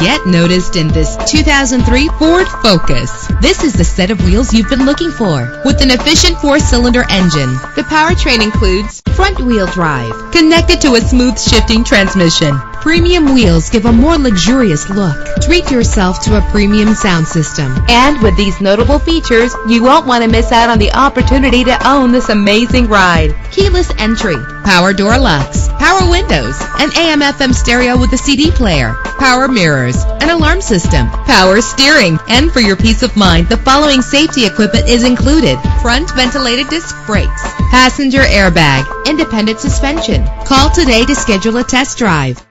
Get noticed in this 2003 Ford Focus. This is the set of wheels you've been looking for, with an efficient four-cylinder engine. The powertrain includes front-wheel drive, connected to a smooth shifting transmission. Premium wheels give a more luxurious look. Treat yourself to a premium sound system. And with these notable features, you won't want to miss out on the opportunity to own this amazing ride. Keyless entry, power door locks, power windows, an AM/FM stereo with a CD player, power mirrors, an alarm system, power steering. And for your peace of mind, the following safety equipment is included: front ventilated disc brakes, passenger airbag, independent suspension. Call today to schedule a test drive.